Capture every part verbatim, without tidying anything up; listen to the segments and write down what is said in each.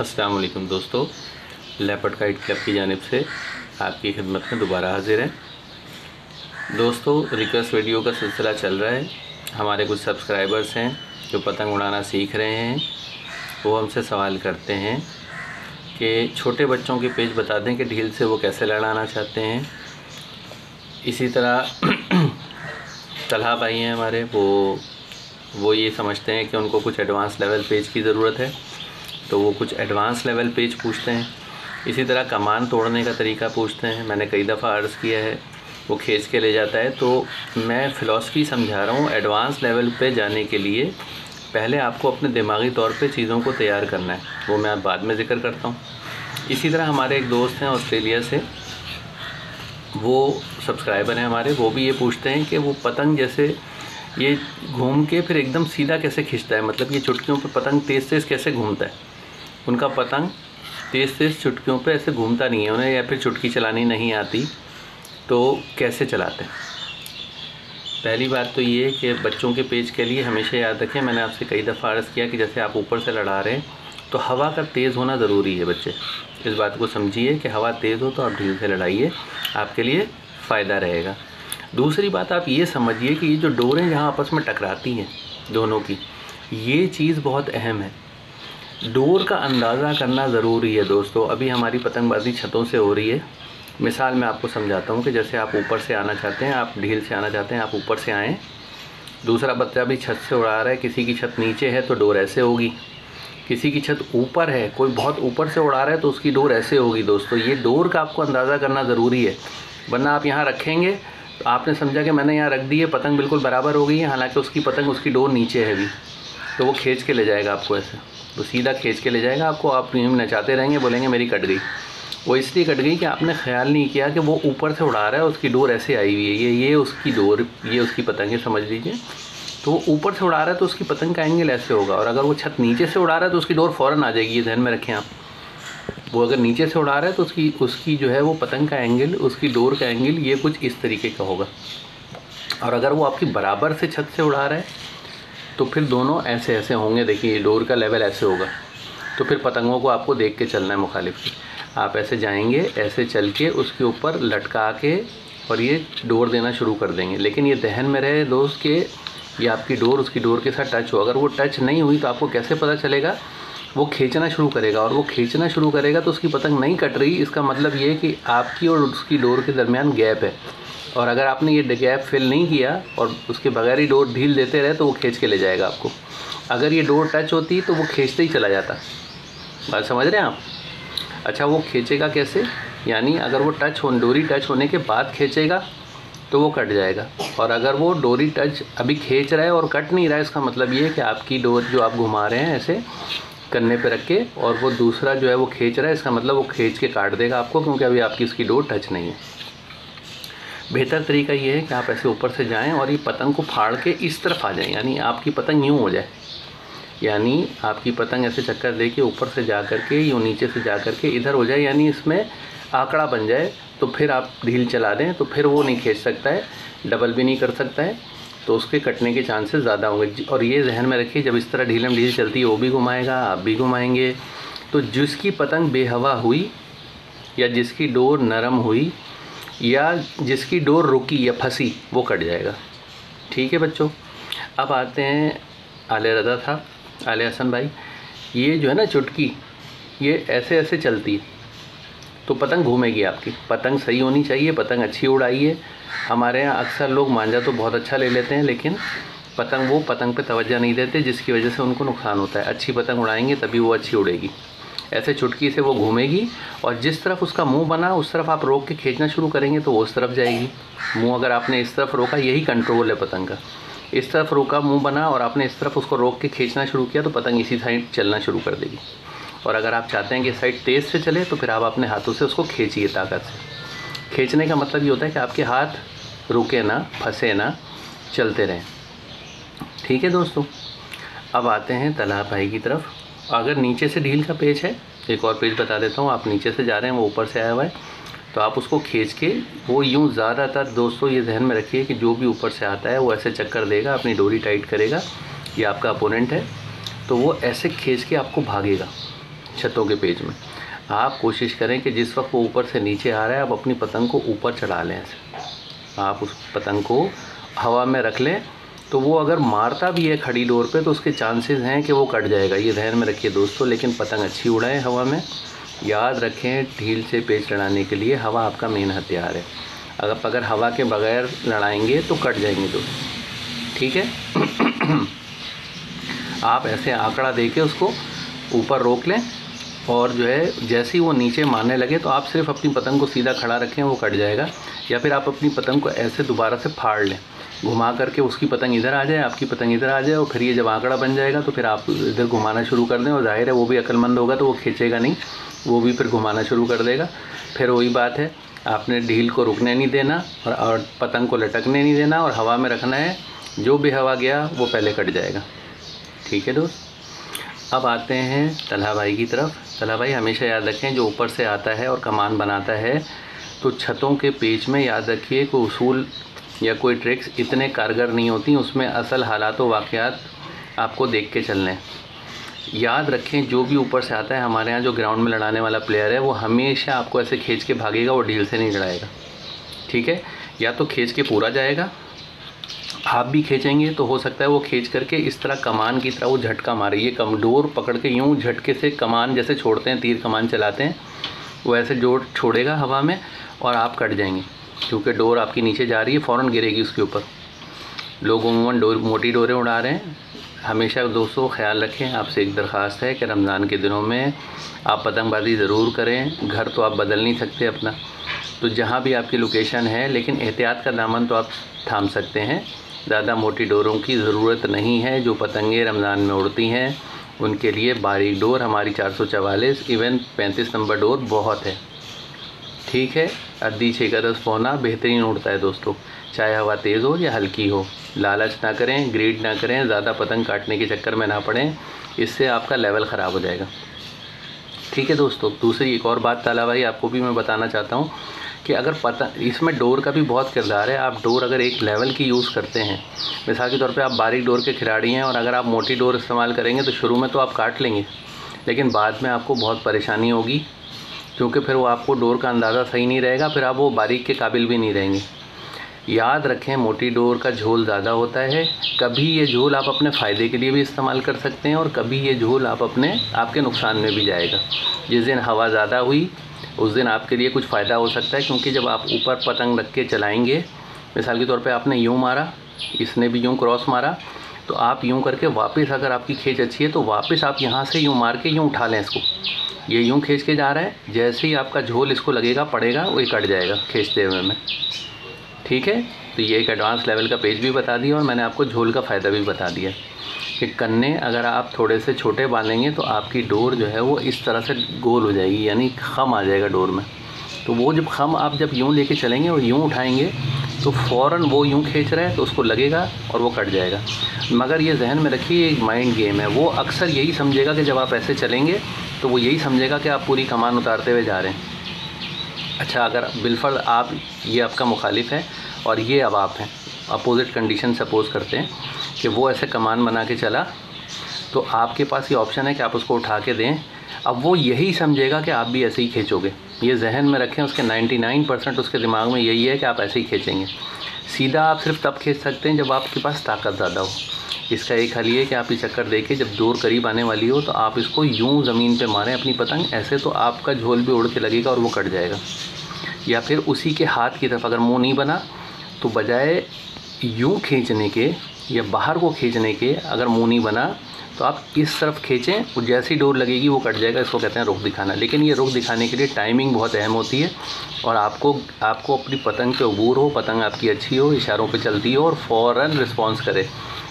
अस्सलाम वालेकुम दोस्तों, लेपर्ड काइट क्लब की जानिब से आपकी खिदमत में दोबारा हाजिर हैं। दोस्तों, रिक्वेस्ट वीडियो का सिलसिला चल रहा है। हमारे कुछ सब्सक्राइबर्स हैं जो पतंग उड़ाना सीख रहे हैं। वो हमसे सवाल करते हैं कि छोटे बच्चों के पेज बता दें कि ढील से वो कैसे लड़ाना चाहते हैं। इसी तरह तलहा भाई हैं हमारे, वो वो ये समझते हैं कि उनको कुछ एडवांस लेवल पेज की ज़रूरत है, तो वो कुछ एडवांस लेवल पेज पूछते हैं। इसी तरह कमान तोड़ने का तरीका पूछते हैं। मैंने कई दफ़ा अर्ज़ किया है, वो खींच के ले जाता है। तो मैं फ़िलासफ़ी समझा रहा हूँ। एडवांस लेवल पे जाने के लिए पहले आपको अपने दिमागी तौर पे चीज़ों को तैयार करना है, वो मैं आप बाद में ज़िक्र करता हूँ। इसी तरह हमारे एक दोस्त हैं ऑस्ट्रेलिया से, वो सब्सक्राइबर हैं हमारे। वो भी ये पूछते हैं कि वो पतंग जैसे ये घूम के फिर एकदम सीधा कैसे खींचता है, मतलब ये चुटकियों पर पतंग तेज़ तेज़ कैसे घूमता है। उनका पतंग तेज़ तेज़ चुटकियों पे ऐसे घूमता नहीं है उन्हें, या फिर चुटकी चलानी नहीं आती, तो कैसे चलाते हैं। पहली बात तो ये कि बच्चों के पेज के लिए हमेशा याद रखें, मैंने आपसे कई दफ़ा अर्ज़ किया कि जैसे आप ऊपर से लड़ा रहे हैं तो हवा का तेज़ होना ज़रूरी है। बच्चे इस बात को समझिए कि हवा तेज़ हो तो आप ढील से लड़ाइए, आपके लिए फ़ायदा रहेगा। दूसरी बात, आप ये समझिए कि ये जो डोरें जहाँ आपस में टकराती हैं दोनों की, ये चीज़ बहुत अहम है। डोर का अंदाज़ा करना ज़रूरी है। दोस्तों, अभी हमारी पतंगबाजी छतों से हो रही है। मिसाल मैं आपको समझाता हूँ कि जैसे आप ऊपर से आना चाहते हैं, आप ढील से आना चाहते हैं, आप ऊपर से आएँ। दूसरा बच्चा भी छत से उड़ा रहा है, किसी की छत नीचे है तो डोर ऐसे होगी, किसी की छत ऊपर है, कोई बहुत ऊपर से उड़ा रहा है तो उसकी डोर ऐसे होगी। दोस्तों, ये डोर का आपको अंदाज़ा करना ज़रूरी है, वरना आप यहाँ रखेंगे तो आपने समझा कि मैंने यहाँ रख दी है, पतंग बिल्कुल बराबर हो गई है, हालाँकि उसकी पतंग उसकी डोर नीचे है भी, तो वो खींच के ले जाएगा आपको, ऐसे वो सीधा खींच के ले जाएगा आपको। आप नचाते रहेंगे, बोलेंगे मेरी कट गई। वो इसलिए कट गई कि आपने ख्याल नहीं किया कि वो ऊपर से उड़ा रहा है, उसकी डोर ऐसे आई हुई है, ये ये उसकी डोर, ये उसकी पतंग, समझ लीजिए। तो वो ऊपर से उड़ा रहा है तो उसकी पतंग का एंगल ऐसे होगा, और अगर वो छत नीचे से उड़ा रहा है तो उसकी डोर फ़ौरन आ जाएगी। ये ध्यान में रखें आप। वो अगर नीचे से उड़ा रहा है तो उसकी उसकी जो है वो पतंग का एंगल, उसकी डोर का एंगल, ये कुछ इस तरीके का होगा। और अगर वो आपकी बराबर से छत से उड़ा रहा है तो फिर दोनों ऐसे ऐसे होंगे। देखिए, डोर का लेवल ऐसे होगा, तो फिर पतंगों को आपको देख के चलना है मुखालिफ की। आप ऐसे जाएंगे, ऐसे चल के उसके ऊपर लटका के और ये डोर देना शुरू कर देंगे। लेकिन ये दहन में रहे दोस्त के ये आपकी डोर उसकी डोर के साथ टच हो। अगर वो टच नहीं हुई तो आपको कैसे पता चलेगा? वो खींचना शुरू करेगा, और वो खींचना शुरू करेगा तो उसकी पतंग नहीं कट रही। इसका मतलब ये है कि आपकी और उसकी डोर के दरमियान गैप है, और अगर आपने ये गैप फिल नहीं किया और उसके बगैर ही डोर ढील देते रहे तो वो खींच के ले जाएगा आपको। अगर ये डोर टच होती तो वो खींचते ही चला जाता। बात समझ रहे हैं आप? अच्छा, वो खींचेगा कैसे? यानी अगर वो टच हो, डोरी टच होने के बाद खींचेगा तो वो कट जाएगा, और अगर वो डोरी टच अभी खींच रहा है और कट नहीं रहा है, इसका मतलब ये है कि आपकी डोर जो आप घुमा रहे हैं ऐसे करने पे रख के, और वो दूसरा जो है वो खींच रहा है, इसका मतलब वो खींच के काट देगा आपको, क्योंकि अभी आपकी उसकी डोर टच नहीं है। बेहतर तरीका ये है कि आप ऐसे ऊपर से जाएं और ये पतंग को फाड़ के इस तरफ आ जाएं, यानी आपकी पतंग यूँ हो जाए, यानी आपकी पतंग ऐसे चक्कर दे के ऊपर से जा कर के यूँ नीचे से जा कर के इधर हो जाए, यानी इसमें आंकड़ा बन जाए। तो फिर आप ढील चला दें तो फिर वो नहीं खींच सकता है, डबल भी नहीं कर सकता है, तो उसके कटने के चांसेस ज़्यादा होंगे। और ये जहन में रखिए, जब इस तरह ढीलम ढील चलती है वो भी घुमाएगा, आप भी घुमाएंगे, तो जिसकी पतंग बेहवा हुई या जिसकी डोर नरम हुई या जिसकी डोर रुकी या फंसी, वो कट जाएगा। ठीक है बच्चों, अब आते हैं आले रजा था आले हसन भाई। ये जो है ना चुटकी, ये ऐसे ऐसे चलती है तो पतंग घूमेगी आपकी। पतंग सही होनी चाहिए, पतंग अच्छी उड़ाइए। हमारे यहाँ अक्सर लोग मांझा तो बहुत अच्छा ले लेते हैं, लेकिन पतंग वो पतंग पे तवज्जो नहीं देते, जिसकी वजह से उनको नुकसान होता है। अच्छी पतंग उड़ाएंगे तभी वो अच्छी उड़ेगी। ऐसे चुटकी से वो घूमेगी, और जिस तरफ उसका मुंह बना उस तरफ आप रोक के खींचना शुरू करेंगे तो वो उस तरफ जाएगी। मुँह अगर आपने इस तरफ रोका, यही कंट्रोल है पतंग का। इस तरफ रोका, मुँह बना, और आपने इस तरफ उसको रोक के खींचना शुरू किया तो पतंग इसी साइड चलना शुरू कर देगी। और अगर आप चाहते हैं कि साइड तेज़ से चले तो फिर आप अपने हाथों से उसको खींचिए ताकत से। खींचने का मतलब ये होता है कि आपके हाथ रुके ना, फंसे ना, चलते रहें। ठीक है दोस्तों, अब आते हैं तलहा भाई की तरफ। अगर नीचे से ढील का पेज है, एक और पेज बता देता हूँ। आप नीचे से जा रहे हैं, वो ऊपर से आया हुआ है, तो आप उसको खींच के वो यूँ, ज़्यादातर दोस्तों ये जहन में रखिए कि जो भी ऊपर से आता है वो ऐसे चक्कर देगा, अपनी डोरी टाइट करेगा, ये आपका अपोनेंट है, तो वो ऐसे खींच के आपको भागेगा। छतों के पेज में। आप कोशिश करें कि जिस वक्त वो ऊपर से नीचे आ रहा है आप अपनी पतंग को ऊपर चढ़ा लें ऐसे। आप उस पतंग को हवा में रख लें तो वो अगर मारता भी है खड़ी डोर पे तो उसके चांसेस हैं कि वो कट जाएगा, ये ध्यान में रखिए दोस्तों। लेकिन पतंग अच्छी उड़ाएं हवा में। याद रखें ढील से पेच लड़ाने के लिए हवा आपका मेन हथियार है। अगर अगर हवा के बगैर लड़ाएंगे तो कट जाएंगे दोस्त, ठीक है। आप ऐसे आंकड़ा देके उसको ऊपर रोक लें और जो है जैसे ही वो नीचे मारने लगे तो आप सिर्फ अपनी पतंग को सीधा खड़ा रखें, वो कट जाएगा। या फिर आप अपनी पतंग को ऐसे दोबारा से फाड़ लें, घुमा करके उसकी पतंग इधर आ जाए, आपकी पतंग इधर आ जाए और फिर ये जब आंकड़ा बन जाएगा तो फिर आप इधर घुमाना शुरू कर दें। और जाहिर है वो भी अक्लमंद होगा तो वो खींचेगा नहीं, वो भी फिर घुमाना शुरू कर देगा। फिर वही बात है, आपने ढील को रुकने नहीं देना और पतंग को लटकने नहीं देना और हवा में रखना है। जो भी हवा गया वो पहले कट जाएगा, ठीक है दोस्त। अब आते हैं तलहा भाई की तरफ। तलहा भाई हमेशा याद रखें जो ऊपर से आता है और कमान बनाता है तो छतों के पेच में याद रखिए कोई उसूल या कोई ट्रिक्स इतने कारगर नहीं होती, उसमें असल हालात व वाक़यात आपको देख के चलने। याद रखें जो भी ऊपर से आता है, हमारे यहाँ जो ग्राउंड में लड़ाने वाला प्लेयर है वो हमेशा आपको ऐसे खींच के भागेगा, वो ढील से नहीं लड़ाएगा, ठीक है। या तो खींच के पूरा जाएगा, आप भी खींचेंगे तो हो सकता है वो खींच करके इस तरह कमान की तरह वो झटका मारे। ये कम डोर पकड़ के यूँ झटके से कमान जैसे छोड़ते हैं, तीर कमान चलाते हैं, वो ऐसे जोर छोड़ेगा हवा में और आप कट जाएंगे क्योंकि डोर आपकी नीचे जा रही है, फ़ौरन गिरेगी उसके ऊपर। लोग उमूमन डोर मोटी डोरें उड़ा रहे हैं। हमेशा दोस्तों ख्याल रखें, आपसे एक दरख्वास्त है कि रमज़ान के दिनों में आप पतंगबाजी ज़रूर करें। घर तो आप बदल नहीं सकते अपना, तो जहाँ भी आपकी लोकेशन है, लेकिन एहतियात का दामन तो आप थाम सकते हैं। ज़्यादा मोटी डोरों की ज़रूरत नहीं है। जो पतंगे रमज़ान में उड़ती हैं उनके लिए बारीक डोर हमारी चार सौ चवालीस इवन पैंतीस नंबर डोर बहुत है, ठीक है। अद्दी छः का दस पौना बेहतरीन उड़ता है दोस्तों, चाहे हवा तेज़ हो या हल्की हो। लालच ना करें, ग्रीड ना करें, ज़्यादा पतंग काटने के चक्कर में ना पड़ें, इससे आपका लेवल ख़राब हो जाएगा, ठीक है दोस्तों। दूसरी एक और बात ताला भाई आपको भी मैं बताना चाहता हूँ कि अगर पतंग, इसमें डोर का भी बहुत किरदार है। आप डोर अगर एक लेवल की यूज़ करते हैं, मिसाल के तौर पे आप बारीक डोर के खिलाड़ी हैं और अगर आप मोटी डोर इस्तेमाल करेंगे तो शुरू में तो आप काट लेंगे लेकिन बाद में आपको बहुत परेशानी होगी क्योंकि फिर वो आपको डोर का अंदाज़ा सही नहीं रहेगा, फिर आप वो बारीक के काबिल भी नहीं रहेंगे। याद रखें मोटी डोर का झोल ज़्यादा होता है। कभी ये झोल आप अपने फ़ायदे के लिए भी इस्तेमाल कर सकते हैं और कभी ये झोल आप अपने आपके नुकसान में भी जाएगा। जिस दिन हवा ज़्यादा हुई उस दिन आपके लिए कुछ फ़ायदा हो सकता है क्योंकि जब आप ऊपर पतंग रख के चलाएँगे, मिसाल के तौर पे आपने यूँ मारा, इसने भी यूँ क्रॉस मारा, तो आप यूँ करके वापस, अगर आपकी खींच अच्छी है तो वापस आप यहाँ से यूँ मार के यूँ उठा लें इसको। ये यूँ खींच के जा रहा है, जैसे ही आपका झोल इसको लगेगा पड़ेगा वो कट जाएगा खींचते हुए में, ठीक है। तो ये एक एडवांस लेवल का पेज भी बता दिया और मैंने आपको झोल का फ़ायदा भी बता दिया कि कन्ने अगर आप थोड़े से छोटे बांधेंगे तो आपकी डोर जो है वो इस तरह से गोल हो जाएगी, यानी खम आ जाएगा डोर में। तो वो जब खम आप जब यूँ लेके चलेंगे और यूँ उठाएंगे तो फ़ौरन वो यूँ खींच रहा है तो उसको लगेगा और वो कट जाएगा। मगर ये जहन में रखिए एक माइंड गेम है, वो अक्सर यही समझेगा कि जब आप ऐसे चलेंगे तो वो यही समझेगा कि आप पूरी कमान उतारते हुए जा रहे हैं। अच्छा, अगर बिलफर्ज आप, ये आपका मुखालिफ है और ये अब आप हैं, अपोज़िट कंडीशन सपोज़ करते हैं कि वो ऐसे कमान बना के चला तो आपके पास ये ऑप्शन है कि आप उसको उठा के दें। अब वो यही समझेगा कि आप भी ऐसे ही खींचोगे, ये जहन में रखें। उसके निन्यानवे परसेंट उसके दिमाग में यही है कि आप ऐसे ही खींचेंगे। सीधा आप सिर्फ तब खींच सकते हैं जब आपके पास ताकत ज़्यादा हो। इसका एक हल ये कि आप ये चक्कर देखें, जब डोर करीब आने वाली हो तो आप इसको यूँ ज़मीन पे मारें अपनी पतंग ऐसे, तो आपका झोल भी उड़ के लगेगा और वो कट जाएगा। या फिर उसी के हाथ की तरफ, अगर मुंह नहीं बना तो बजाय यूँ खींचने के या बाहर को खींचने के, अगर मुंह नहीं बना तो आप इस तरफ खींचें और जैसी डोर लगेगी वो कट जाएगा। इसको कहते हैं रुख दिखाना। लेकिन ये रुख दिखाने के लिए टाइमिंग बहुत अहम होती है और आपको आपको अपनी पतंग पे अबूर हो, पतंग आपकी अच्छी हो, इशारों पे चलती हो और फ़ौरन रिस्पॉन्स करे।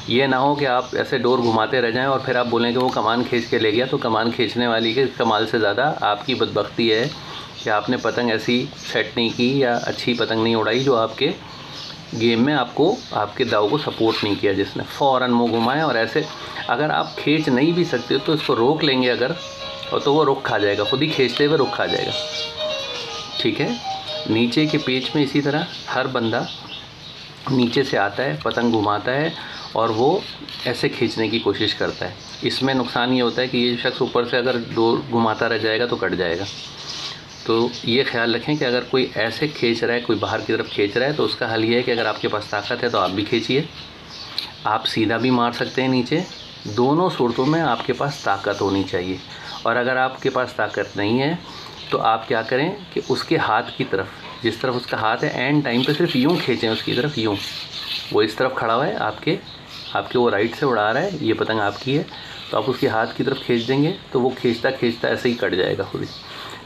ये ना हो कि आप ऐसे डोर घुमाते रह जाएं और फिर आप बोलें कि वो कमान खींच के ले गया। तो कमान खींचने वाली के कमाल से ज़्यादा आपकी बदबख्ती है कि आपने पतंग ऐसी सेट नहीं की या अच्छी पतंग नहीं उड़ाई जो आपके गेम में आपको, आपके दाव को सपोर्ट नहीं किया जिसने। फ़ौरन मुंह घुमाएं और ऐसे, अगर आप खींच नहीं भी सकते तो इसको रोक लेंगे अगर, और तो वो रुख खा जाएगा, खुद ही खींचते हुए रुख खा जाएगा, ठीक है। नीचे के पेच में इसी तरह हर बंदा नीचे से आता है, पतंग घुमाता है और वो ऐसे खींचने की कोशिश करता है। इसमें नुकसान ये होता है कि ये शख्स ऊपर से अगर डोर घुमाता रह जाएगा तो कट जाएगा। तो ये ख्याल रखें कि अगर कोई ऐसे खींच रहा है, कोई बाहर की तरफ खींच रहा है, तो उसका हल ये है कि अगर आपके पास ताकत है तो आप भी खींचिए, आप सीधा भी मार सकते हैं नीचे, दोनों सूरतों में आपके पास ताकत होनी चाहिए। और अगर आपके पास ताकत नहीं है तो आप क्या करें कि उसके हाथ की तरफ, जिस तरफ उसका हाथ है, एंड टाइम पे सिर्फ यूँ खींचें उसकी तरफ, यूँ। वो इस तरफ खड़ा हुआ है, आपके आपके वो राइट से उड़ा रहा है, ये पतंग आपकी है, तो आप उसके हाथ की तरफ खींच देंगे तो वो खींचता खींचता ऐसे ही कट जाएगा खुद ही।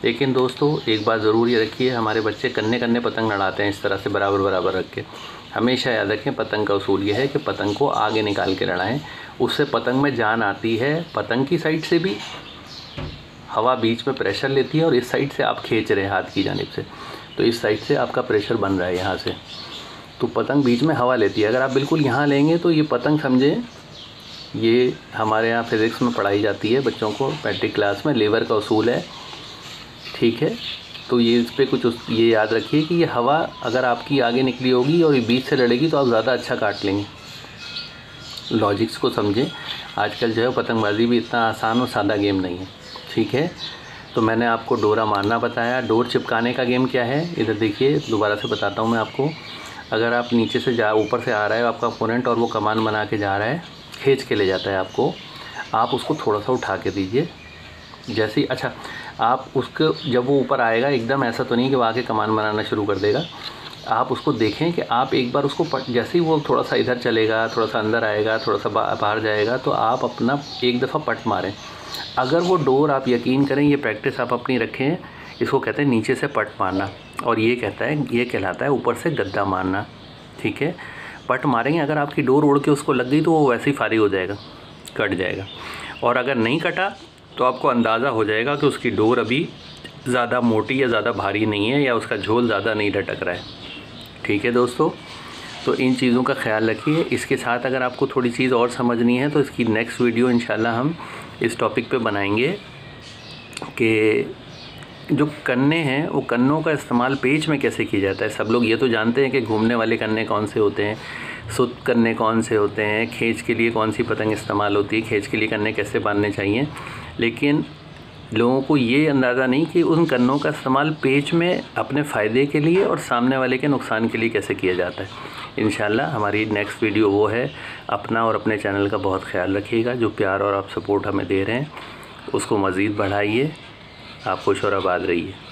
लेकिन दोस्तों एक बात ज़रूर ये रखिए, हमारे बच्चे कन्ने कन्ने पतंग लड़ाते हैं, इस तरह से बराबर बराबर रख के। हमेशा याद रखें पतंग का उसूल ये है कि पतंग को आगे निकाल के लड़ाएं, उससे पतंग में जान आती है, पतंग की साइड से भी हवा बीच में प्रेशर लेती है और इस साइड से आप खींच रहे हैं हाथ की जानिब से, तो इस साइड से आपका प्रेशर बन रहा है यहाँ से, तो पतंग बीच में हवा लेती है। अगर आप बिल्कुल यहाँ लेंगे तो ये पतंग समझें, ये हमारे यहाँ फिज़िक्स में पढ़ाई जाती है बच्चों को पैट्रिक क्लास में, लेवर का उसूल है, ठीक है। तो ये इस पर कुछ उस, ये याद रखिए कि ये हवा अगर आपकी आगे निकली होगी और ये बीच से लड़ेगी तो आप ज़्यादा अच्छा काट लेंगे। लॉजिक्स को समझें, आजकल जो है पतंगबाजी भी इतना आसान और सादा गेम नहीं है, ठीक है। तो मैंने आपको डोरा मारना बताया, डोर चिपकाने का गेम क्या है, इधर देखिए दोबारा से बताता हूँ मैं आपको। अगर आप नीचे से जा ऊपर से आ रहा है आपका ओपोनेंट और वो कमान बना के जा रहा है, खींच के ले जाता है आपको, आप उसको थोड़ा सा उठा के दीजिए जैसे ही, अच्छा आप उसको जब वो ऊपर आएगा एकदम ऐसा तो नहीं कि वो आके कमान बनाना शुरू कर देगा, आप उसको देखें कि आप एक बार उसको पट, जैसे ही वो थोड़ा सा इधर चलेगा, थोड़ा सा अंदर आएगा, थोड़ा सा बाहर जाएगा, तो आप अपना एक दफ़ा पट मारें। अगर वो डोर, आप यकीन करें ये प्रैक्टिस आप अपनी रखें, इसको कहते हैं नीचे से पट मारना, और ये कहता है, ये कहलाता है ऊपर से गद्दा मारना, ठीक है। पट मारेंगे, अगर आपकी डोर उड़ के उसको लग गई तो वो वैसे ही फारिग हो जाएगा, कट जाएगा। और अगर नहीं कटा तो आपको अंदाज़ा हो जाएगा कि उसकी डोर अभी ज़्यादा मोटी या ज़्यादा भारी नहीं है, या उसका झोल ज़्यादा नहीं लटक रहा है, ठीक है दोस्तों। तो इन चीज़ों का ख्याल रखिए। इसके साथ अगर आपको थोड़ी चीज़ और समझनी है तो इसकी नेक्स्ट वीडियो इंशाल्लाह हम इस टॉपिक पे बनाएंगे कि जो कन्ने हैं, वो कन्नों का इस्तेमाल पेच में कैसे किया जाता है। सब लोग ये तो जानते हैं कि घूमने वाले कन्ने कौन से होते हैं, सुत कन्ने कौन से होते हैं, खींच के लिए कौन सी पतंग इस्तेमाल होती है, खींच के लिए कन्ने कैसे बांधने चाहिए, लेकिन लोगों को ये अंदाज़ा नहीं कि उन कन्नों का इस्तेमाल पेच में अपने फ़ायदे के लिए और सामने वाले के नुकसान के लिए कैसे किया जाता है। इंशाल्लाह हमारी नेक्स्ट वीडियो वो है। अपना और अपने चैनल का बहुत ख्याल रखिएगा। जो प्यार और आप सपोर्ट हमें दे रहे हैं उसको मज़ीद बढ़ाइए। आप खुश और आबाद रहिए।